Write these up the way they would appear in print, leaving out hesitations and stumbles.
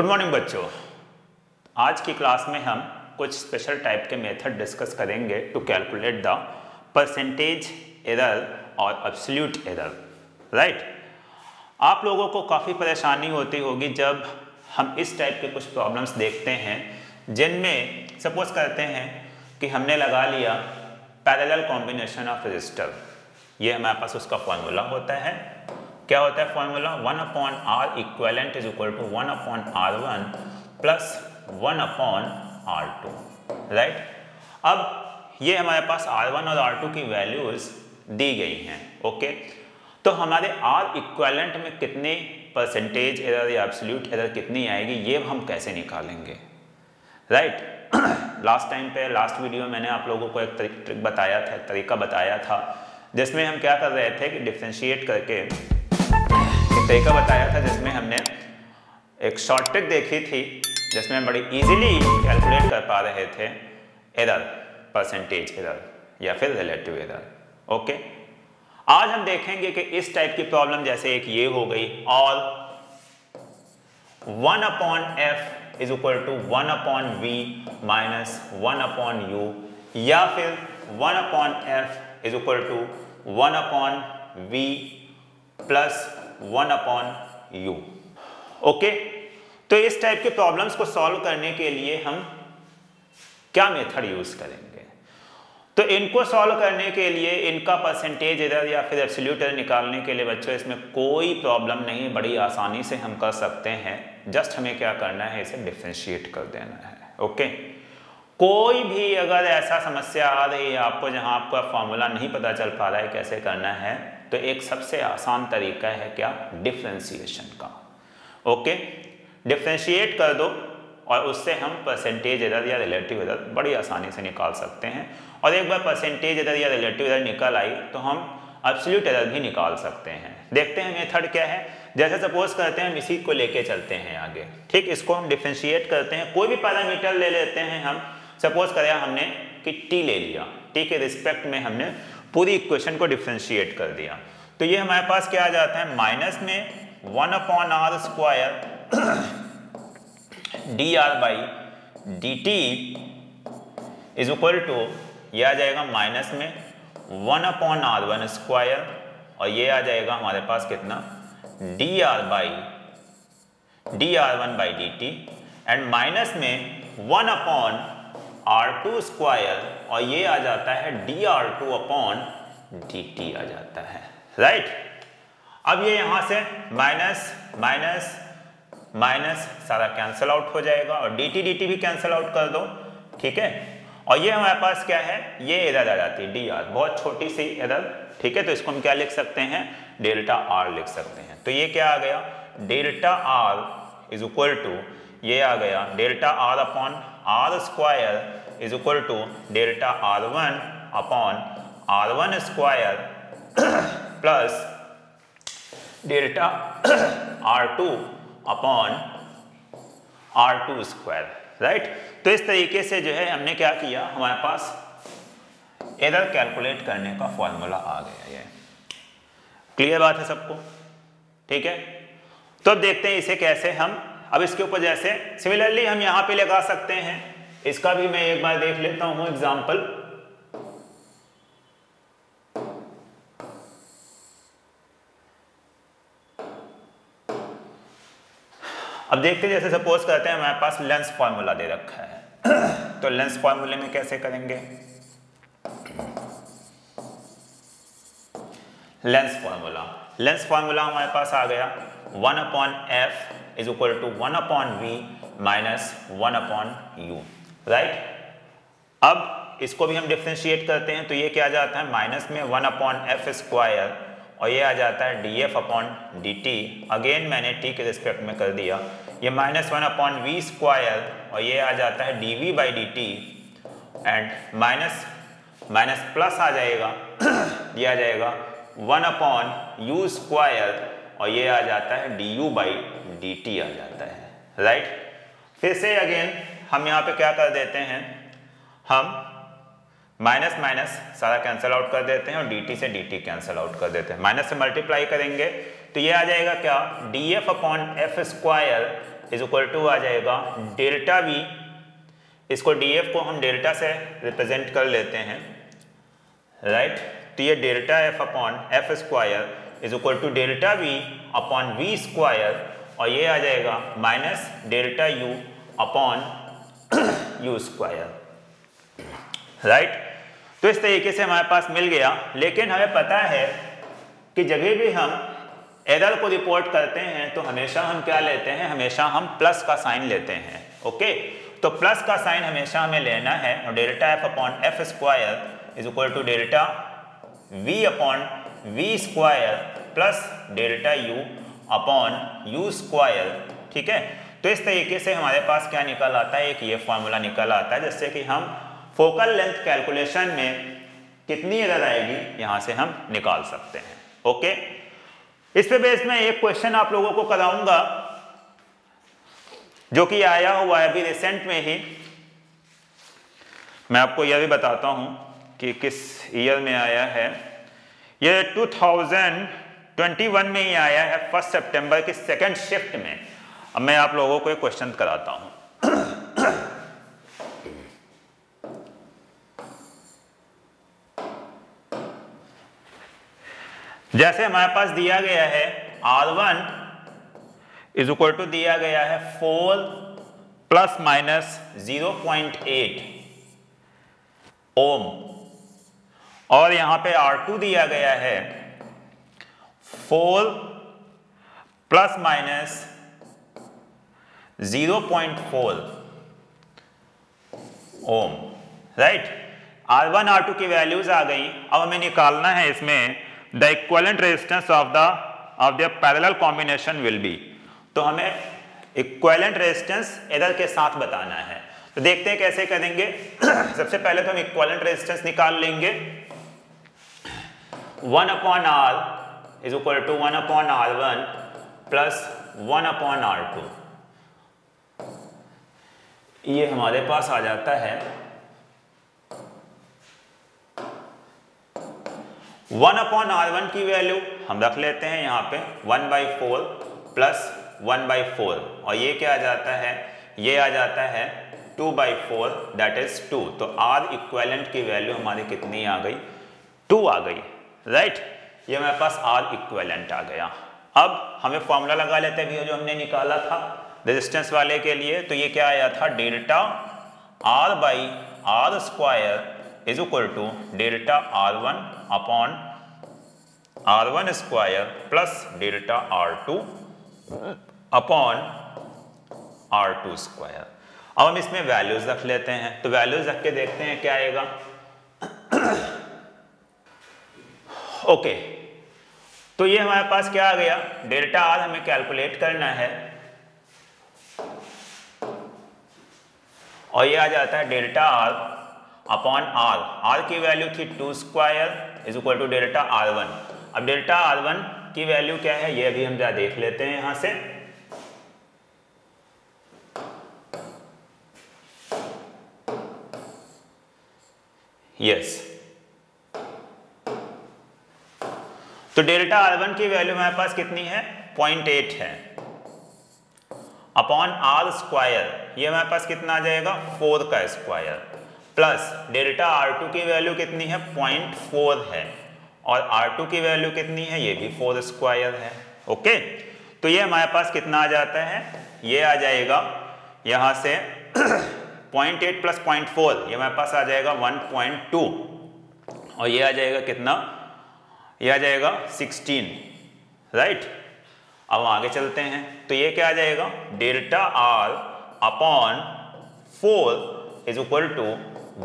Good morning बच्चों, आज की क्लास में हम कुछ स्पेशल टाइप के मेथड डिस्कस करेंगे to calculate the percentage error और एब्सोल्यूट एरर, राइट। आप लोगों को काफ़ी परेशानी होती होगी जब हम इस टाइप के कुछ प्रॉब्लम्स देखते हैं जिनमें सपोज करते हैं कि हमने लगा लिया पैरेलल कॉम्बिनेशन ऑफ रजिस्टर। ये हमारे पास उसका फॉर्मूला होता है, क्या होता है formula, 1/R equivalent = 1/R1 + 1/R2, right. अब ये हमारे पास R1 और R2 की वैल्यूज दी गई हैं, ओके। तो हमारे R इक्वेलेंट में कितने परसेंटेज एरर या एब्सोल्यूट एरर कितनी आएगी ये हम कैसे निकालेंगे, राइट। लास्ट वीडियो मैंने आप लोगों को एक ट्रिक बताया था, तरीका बताया था, जिसमें हम क्या कर रहे थे कि डिफ्रेंशिएट करके एक तरीका बताया था, जिसमें हमने एक शॉर्ट ट्रिक देखी थी जिसमें हम बड़ी इजीली कैलकुलेट कर पा रहे थे एरर, परसेंटेज एरर या फिर रिलेटिव एरर, ओके। आज हम देखेंगे कि इस टाइप की प्रॉब्लम जैसे एक ये हो गई और 1/F = 1/V - 1/U या फिर 1/F = 1/V + 1/U, ओके। तो इस टाइप के प्रॉब्लम्स को सॉल्व करने के लिए हम क्या मेथड यूज करेंगे, तो इनको सॉल्व करने के लिए, इनका परसेंटेज एरर या फिर एब्सोल्यूट एरर निकालने के लिए बच्चों इसमें कोई प्रॉब्लम नहीं, बड़ी आसानी से हम कर सकते हैं। जस्ट हमें क्या करना है, इसे डिफरेंशिएट कर देना है, ओके। कोई भी अगर ऐसा समस्या आ रही है आपको जहां आपका फॉर्मूला नहीं पता चल पा रहा है कैसे करना है, तो एक सबसे आसान तरीका है क्या, डिफ्रेंशिएशन का, ओके। डिफ्रेंशिएट कर दो और उससे हम परसेंटेज एरर या रिलेटिव एरर बड़ी आसानी से निकाल सकते हैं। और एक बार परसेंटेज एरर या रिलेटिव एरर निकल आई तो हम एब्सोल्यूट एरर भी निकाल सकते हैं। देखते हैं मेथड क्या है, जैसे सपोज करते हैं हम इसी को लेके चलते हैं आगे, ठीक। इसको हम डिफ्रेंशिएट करते हैं, कोई भी पैरामीटर ले लेते हैं हम, सपोज करें हमने कि टी ले लिया, टी के रिस्पेक्ट में हमने पूरी इक्वेशन को डिफ्रेंशिएट कर दिया, तो ये हमारे पास क्या आ जाता है, माइनस में 1/R² dR/dt = ये आ जाएगा माइनस में 1/R² और ये आ जाएगा हमारे पास कितना, dR/dR1/dt एंड माइनस में 1/R² और ये आ जाता है dR2/dt आ जाता है, राइट। अब ये यहाँ से माइनस माइनस माइनस सारा कैंसल आउट हो जाएगा और dt भी कैंसल आउट कर दो, ठीक है। और ये हमारे पास क्या है, ये एरर आ जाती है dR, बहुत छोटी सी एरर, ठीक है। तो इसको हम क्या लिख सकते हैं, डेल्टा R लिख सकते हैं। तो ये क्या आ गया, डेल्टा R = ये आ गया δR/R² = δR1/R1² + δR2/R2², राइट। तो इस तरीके से जो है हमने क्या किया, हमारे पास एरर कैलकुलेट करने का फॉर्मूला आ गया। ये क्लियर बात है सबको, ठीक है। तो अब देखते हैं इसे कैसे हम, अब इसके ऊपर जैसे सिमिलरली हम यहाँ पे लगा सकते हैं, इसका भी मैं एक बार देख लेता हूं एग्जाम्पल। अब देखते हैं जैसे सपोज करते हैं हमारे पास लेंस फॉर्मूला दे रखा है, तो लेंस फॉर्मूले में कैसे करेंगे, लेंस फॉर्मूला हमारे पास आ गया 1/F = 1/V - 1/U, राइट। अब इसको भी हम डिफ्रेंशिएट करते हैं, तो ये क्या जाता है, माइनस में 1/F² और ये आ जाता है dF/dt, अगेन मैंने t के रिस्पेक्ट में कर दिया, ये माइनस 1/V² और ये आ जाता है dV/dt एंड माइनस प्लस आ जाएगा, ये आ जाएगा 1/U² और ये आ जाता है du/dt आ जाता है, राइट। फिर से अगेन हम यहाँ पे क्या कर देते हैं, हम माइनस माइनस सारा कैंसिल आउट कर देते हैं और dt से dt कैंसिल आउट कर देते हैं, माइनस से मल्टीप्लाई करेंगे तो ये आ जाएगा क्या, dF/F² इज इक्वल टू आ जाएगा डेल्टा वी। इसको डीएफ को हम डेल्टा से रिप्रेजेंट कर लेते हैं, राइट। तो ये delta F upon F square is equal to delta V upon V square, और ये आ जाएगा minus delta U upon U square, right. तो इस तरीके से हमारे पास मिल गया। लेकिन हमें पता है कि जगह भी हम एरर को रिपोर्ट करते हैं तो हमेशा हम क्या लेते हैं, हमेशा हम प्लस का साइन लेते हैं, ओके। तो प्लस का साइन हमेशा हमें लेना है, और delta F upon F square is equal to delta V upon V square plus delta U upon U square, ठीक है। तो इस तरीके से हमारे पास क्या निकल आता है, एक ये फॉर्मूला निकल आता है जिससे कि हम फोकल लेंथ कैलकुलेशन में कितनी एरर आएगी यहाँ से हम निकाल सकते हैं, ओके। इस पे बेस में एक क्वेश्चन आप लोगों को कराऊंगा जो कि आया हुआ है अभी रिसेंट में ही। मैं आपको यह भी बताता हूँ कि किस ईयर में आया है। यह 2021 में ही आया है, 1 सितंबर की सेकेंड शिफ्ट में। अब मैं आप लोगों को एक क्वेश्चन कराता हूँ। जैसे हमारे पास दिया गया है R1 इज इक्वल टू दिया गया है 4 प्लस माइनस 0.8 ओम, और यहां पे R2 दिया गया है 4 प्लस माइनस 0.4 ओम, राइट। R1 R2 की वैल्यूज आ गई। अब हमें निकालना है इसमें the equivalent resistance of the parallel combination will be. तो हमें इक्विवेलेंट रेजिस्टेंस एरर के साथ बताना है, तो देखते हैं कैसे करेंगे। सबसे पहले तो हम इक्विवेलेंट रेजिस्टेंस निकाल लेंगे। 1/R is equal to 1/R1 plus 1/R2, ये हमारे पास आ जाता है 1/R1 की वैल्यू हम रख लेते हैं यहाँ पे 1/4 प्लस 1/4, और ये क्या आ जाता है, ये आ जाता है 2/4 दैट इज 2। तो R इक्वेलेंट की वैल्यू हमारी कितनी आ गई, 2 आ गई, राइट। ये हमारे पास R इक्वेलेंट आ गया। अब हमें फॉर्मूला लगा लेते हैं जो हमने निकाला था रेजिस्टेंस वाले के लिए। तो ये क्या आया था, delta R/R square is equal to delta R1 upon R1 square plus delta R2 upon R2 square. अब हम इसमें वैल्यूज रख लेते हैं, तो वैल्यूज रख के देखते हैं क्या आएगा, ओके। तो ये हमारे पास क्या आ गया, डेल्टा R हमें कैलकुलेट करना है, और ये आ जाता है delta R upon R। R की वैल्यू थी 2 square is equal to delta R1। अब डेल्टा R1 की वैल्यू क्या है, ये अभी हम जरा देख लेते हैं यहां से। यस, तो डेल्टा R1 की वैल्यू हमारे पास कितनी है, 0.8 है अपॉन R स्क्वायर, ये हमारे पास कितना आ जाएगा 4 का स्क्वायर, प्लस डेल्टा R2 की वैल्यू कितनी है, 0.4 है, और R2 की वैल्यू कितनी है, ये भी 4 स्क्वायर है, ओके। तो ये हमारे पास कितना आ जाता है, ये आ जाएगा यहाँ से 0.8 प्लस 0.4, ये हमारे पास आ जाएगा 1.2, और ये आ जाएगा कितना, ये आ जाएगा 16, राइट। अब आगे चलते हैं, तो ये क्या आ जाएगा, delta R upon 4 is equal to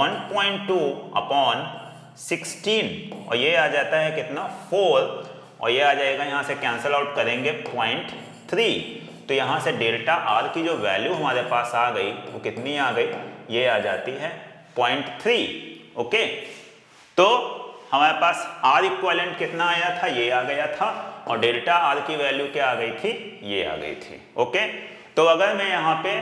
1.2 upon 16, और ये आ जाता है कितना 4, और ये आ जाएगा यहाँ से कैंसिल आउट करेंगे 0.3। तो यहाँ से डेल्टा R की जो वैल्यू हमारे पास आ गई वो कितनी आ गई, ये आ जाती है 0.3, ओके। तो हमारे पास R इक्विवेलेंट कितना आया था, ये आ गया था, और डेल्टा R की वैल्यू क्या आ गई थी, ये आ गई थी, ओके। तो अगर मैं यहाँ पे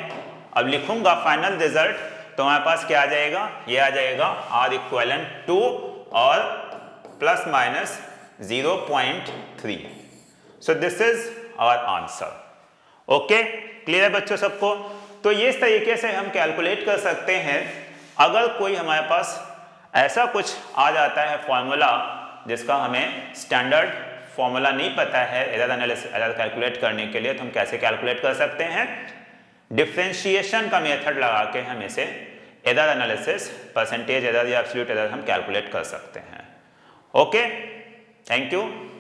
अब लिखूंगा फाइनल रिजल्ट, तो हमारे पास क्या आ जाएगा, ये आ जाएगा R इक्विवेलेंट 2 और plus minus 0.3। So this is our answer, okay, clear है बच्चों सबको? तो ये इस तरीके से हम कैलकुलेट कर सकते हैं। अगर कोई हमारे पास ऐसा कुछ आ जाता है फॉर्मूला जिसका हमें स्टैंडर्ड फॉर्मूला नहीं पता है एरर एनालिसिस, एरर कैलकुलेट करने के लिए, तो हम कैसे कैलकुलेट कर सकते हैं? डिफ्रेंशिएशन का मेथड लगा के हम इसे एरर एनालिसिस, परसेंटेज एरर या एब्सोल्यूट एरर हम कैलकुलेट कर सकते हैं। Okay, thank you.